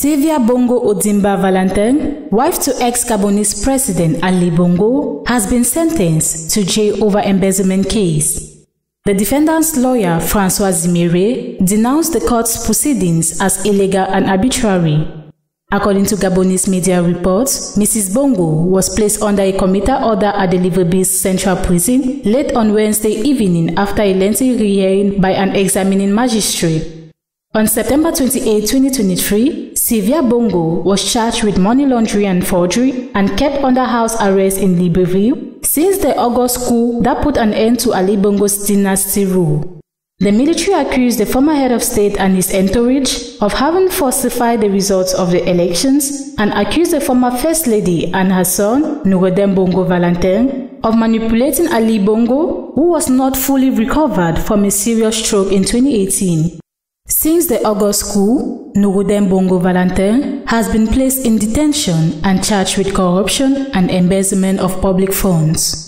Sylvia Bongo Odimba Valentin, wife to ex-Gabonese President Ali Bongo, has been sentenced to jail over embezzlement case. The defendant's lawyer, Francois Zimire, denounced the court's proceedings as illegal and arbitrary. According to Gabonese media reports, Mrs. Bongo was placed under a committer order at the Libreville's Central Prison late on Wednesday evening after a lengthy hearing by an examining magistrate. On September 28, 2023, Sylvia Bongo was charged with money laundering and forgery and kept under house arrest in Libreville since the August coup that put an end to Ali Bongo's dynasty rule. The military accused the former head of state and his entourage of having falsified the results of the elections and accused the former First Lady and her son, Noureddin Bongo Valentin, of manipulating Ali Bongo, who was not fully recovered from a serious stroke in 2018. Since the August coup, Noureddin Bongo Valentin has been placed in detention and charged with corruption and embezzlement of public funds.